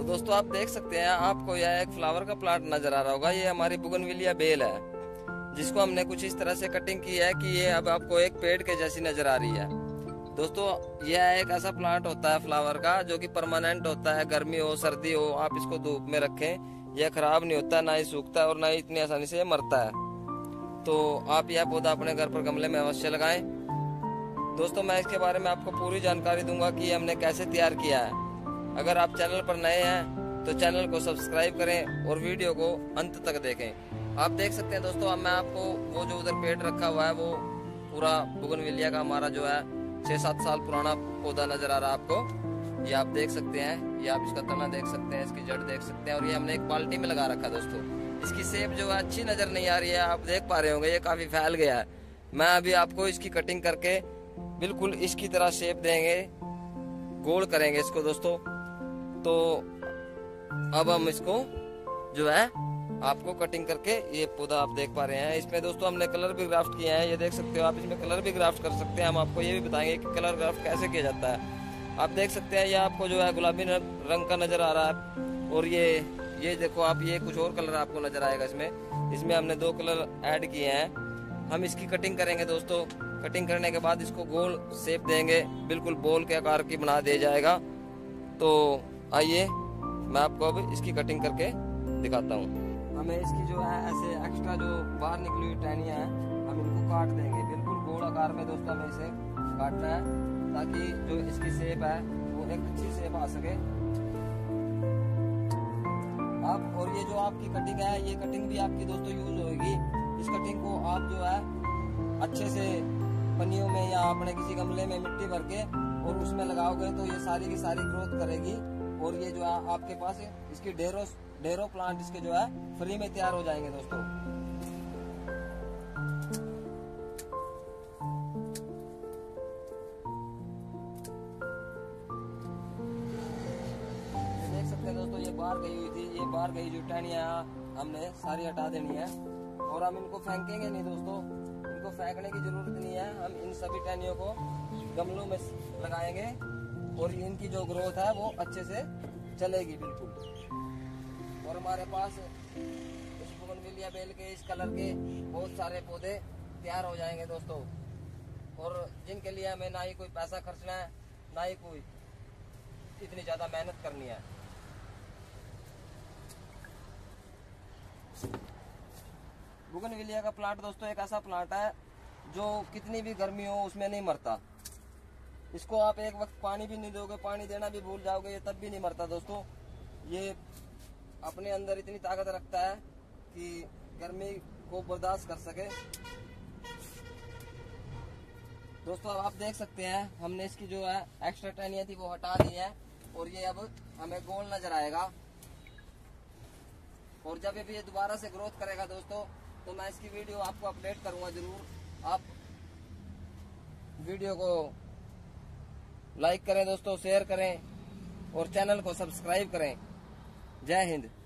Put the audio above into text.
तो दोस्तों आप देख सकते हैं आपको यह एक फ्लावर का प्लांट नजर आ रहा होगा। ये हमारी बोगनविलिया बेल है जिसको हमने कुछ इस तरह से कटिंग की है कि ये अब आपको एक पेड़ के जैसी नजर आ रही है। दोस्तों यह एक ऐसा प्लांट होता है फ्लावर का जो कि परमानेंट होता है, गर्मी हो सर्दी हो आप इसको धूप में रखें यह खराब नहीं होता, ना ही सूखता है और ना ही इतनी आसानी से मरता है। तो आप यह पौधा अपने घर पर गमले में अवश्य लगाएं। दोस्तों मैं इसके बारे में आपको पूरी जानकारी दूंगा कि हमने कैसे तैयार किया है। अगर आप चैनल पर नए हैं तो चैनल को सब्सक्राइब करें और वीडियो को अंत तक देखें। आप देख सकते हैं दोस्तों अब मैं आपको वो जो उधर पेड़ रखा हुआ है वो पूरा बोगनविलिया का हमारा जो है 6-7 साल पुराना पौधा नजर आ रहा है आपको। ये आप देख सकते हैं, ये आप इसका तना देख सकते हैं, इसकी जड़ देख सकते हैं और ये हमने एक बाल्टी में लगा रखा है। दोस्तों इसकी सेब जो है अच्छी नजर नहीं आ रही है, आप देख पा रहे होंगे ये काफी फैल गया है। मैं अभी आपको इसकी कटिंग करके बिल्कुल इसकी तरह शेप देंगे, गोल करेंगे इसको दोस्तों। तो अब हम इसको जो है आपको कटिंग करके ये पौधा आप देख पा रहे हैं। इसमें दोस्तों हमने कलर भी ग्राफ्ट किया है, ये देख सकते हो आप। इसमें कलर भी ग्राफ्ट कर सकते हैं, हम आपको ये भी बताएंगे कि कलर ग्राफ्ट कैसे किया जाता है। आप देख सकते हैं ये आपको जो है गुलाबी रंग का नजर आ रहा है और ये देखो आप ये कुछ और कलर आपको नजर आएगा। इसमें हमने 2 कलर ऐड किए हैं। हम इसकी कटिंग करेंगे दोस्तों। कटिंग करने के बाद इसको गोल शेप देंगे, बिल्कुल बॉल के आकार की बना दिया जाएगा। तो आइए मैं आपको अब इसकी कटिंग करके दिखाता हूँ। हमें इसकी जो है ऐसे एक्स्ट्रा जो बाहर निकली हुई टहनियाँ हैं हम इनको काट देंगे, बिल्कुल गोल आकार में दोस्तों हमें इसे काटना है ताकि जो इसकी शेप है वो एक अच्छी शेप आ सके। आप और ये जो आपकी कटिंग है ये कटिंग भी आपकी दोस्तों यूज होगी। इस कटिंग को आप जो है अच्छे से पन्नियों में या अपने किसी गमले में मिट्टी भर के और उसमें लगाओगे तो ये सारी की सारी ग्रोथ करेगी और ये जो है आपके पास इसकी ढेरों प्लांट इसके जो है फ्री में तैयार हो जाएंगे दोस्तों। दोस्तों ये बाहर गई हुई थी, ये बाहर गई जो टहनियाँ हमने सारी हटा देनी है और हम इनको फेंकेंगे नहीं दोस्तों। इनको फेंकने की जरूरत नहीं है, हम इन सभी टहनियों को गमलों में लगाएंगे और इनकी जो ग्रोथ है वो अच्छे से चलेगी बिल्कुल। और हमारे पास इस बोगनविलिया बेल के इस कलर के बहुत सारे पौधे तैयार हो जाएंगे दोस्तों और जिनके लिए हमें ना ही कोई पैसा खर्चना है ना ही कोई इतनी ज्यादा मेहनत करनी है। बोगनविलिया का प्लांट दोस्तों एक ऐसा प्लांट है जो कितनी भी गर्मी हो उसमें नहीं मरता। इसको आप एक वक्त पानी भी नहीं दोगे, पानी देना भी भूल जाओगे, ये तब भी नहीं मरता दोस्तों। ये अपने अंदर इतनी ताकत रखता है कि गर्मी को बर्दाश्त कर सके। दोस्तों अब आप देख सकते हैं हमने इसकी जो है एक्स्ट्रा टहनियाँ थी वो हटा दी है और ये अब हमें गोल नजर आएगा और जब ये दोबारा से ग्रोथ करेगा दोस्तों तो मैं इसकी वीडियो आपको अपडेट करूंगा जरूर। आप वीडियो को लाइक करें दोस्तों, शेयर करें और चैनल को सब्सक्राइब करें। जय हिंद।